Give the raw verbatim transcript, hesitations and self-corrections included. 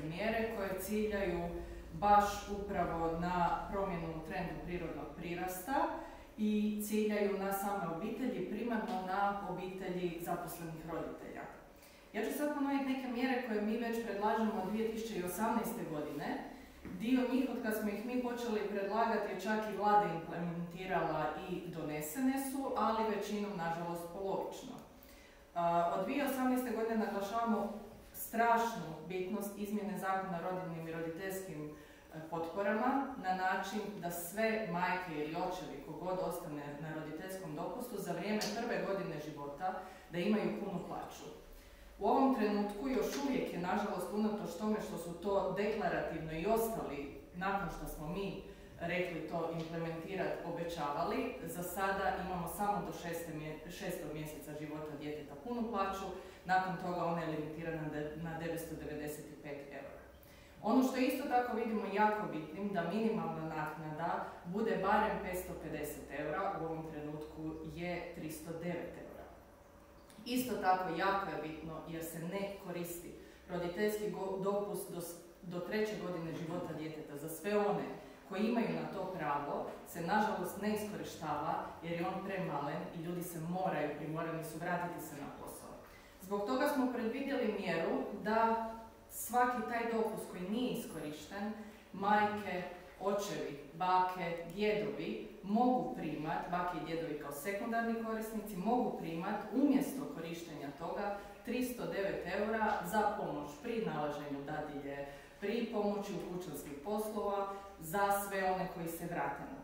demografske mjere koje ciljaju baš upravo na promjenu u trendu prirodnog prirasta i ciljaju na same obitelji, primarno na obitelji zaposlenih roditelja. Ja ću sad ponoviti neke mjere koje mi već predlažemo od dvije tisuće osamnaeste. godine. Dio njih, od kad smo ih mi počeli predlagati, je čak i vlada implementirala i donesene su, ali većinom, nažalost, polovično. Od dvije tisuće osamnaeste. godine naglašavamo strašnu bitnost izmjene zakona o rodiljnim i roditeljskim potporama na način da sve majke ili očevi, kogod ostane na roditeljskom dopustu, za vrijeme prve godine života da imaju punu plaću. U ovom trenutku još uvijek je, nažalost, unatoč tome što su to deklarativno i ostali, nakon što smo mi rekli to implementirati, obećavali, za sada imamo samo do šestog mjeseca života djeteta punu plaću, nakon toga ona je limitirana na devetsto devedeset pet eura. Ono što isto tako vidimo jako bitnim, da minimalna naknada bude barem petsto pedeset eura, u ovom trenutku je tristo devet eura. Isto tako jako je bitno, jer se ne koristi roditeljski dopust do, do treće godine života djeteta. Za sve one koji imaju na to pravo se nažalost ne iskorištava, jer je on premalen i ljudi se moraju, primorani su vratiti se na posao. Zbog toga smo predvidjeli mjeru da svaki taj dopust koji nije iskorišten, majke, očevi, bake, djedovi mogu primati, bake i djedovi kao sekundarni korisnici, mogu primati umjesto korištenja toga tristo devet eura za pomoć pri nalaženju dadilje, pri pomoći u kućanskih poslova za sve one koji se vrate na